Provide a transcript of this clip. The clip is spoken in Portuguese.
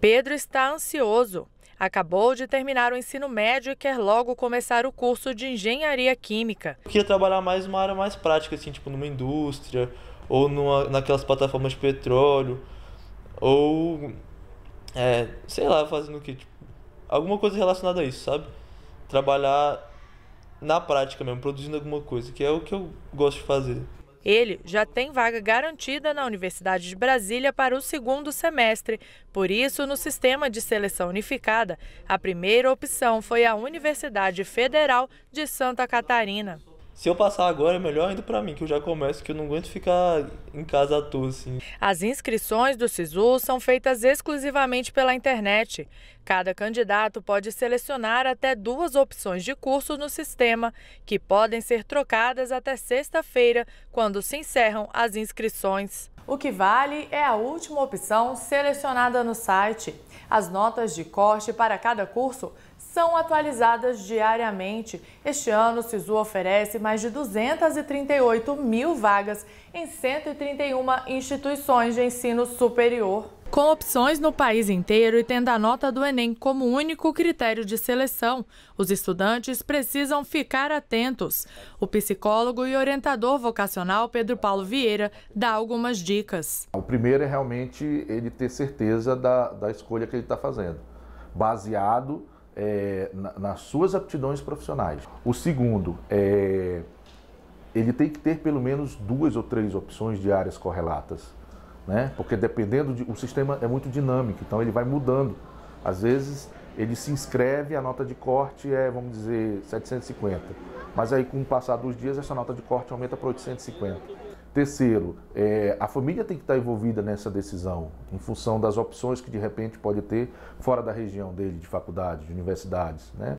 Pedro está ansioso. Acabou de terminar o ensino médio e quer logo começar o curso de engenharia química. Eu queria trabalhar mais uma área mais prática, assim, tipo numa indústria, ou naquelas plataformas de petróleo, ou, sei lá, fazendo o quê? Tipo, alguma coisa relacionada a isso, sabe? Trabalhar na prática mesmo, produzindo alguma coisa, que é o que eu gosto de fazer. Ele já tem vaga garantida na Universidade de Brasília para o segundo semestre. Por isso, no sistema de seleção unificada, a primeira opção foi a Universidade Federal de Santa Catarina. Se eu passar agora, é melhor ainda para mim, que eu já começo, que eu não aguento ficar em casa à toa, assim. As inscrições do Sisu são feitas exclusivamente pela internet. Cada candidato pode selecionar até 2 opções de curso no sistema, que podem ser trocadas até sexta-feira, quando se encerram as inscrições. O que vale é a última opção selecionada no site. As notas de corte para cada curso são atualizadas diariamente. Este ano, o Sisu oferece mais de 238.000 vagas em 131 instituições de ensino superior. Com opções no país inteiro e tendo a nota do Enem como único critério de seleção, os estudantes precisam ficar atentos. O psicólogo e orientador vocacional Pedro Paulo Vieira dá algumas dicas. O primeiro é realmente ele ter certeza da escolha que ele está fazendo, baseado nas suas aptidões profissionais. O segundo é ele tem que ter pelo menos 2 ou 3 opções de áreas correlatas. Né? Porque dependendo, o sistema é muito dinâmico, então ele vai mudando. Às vezes ele se inscreve, a nota de corte é, vamos dizer, 750. Mas aí com o passar dos dias, essa nota de corte aumenta para 850. Terceiro, a família tem que estar envolvida nessa decisão, em função das opções que de repente pode ter fora da região dele, de faculdades, de universidades, né?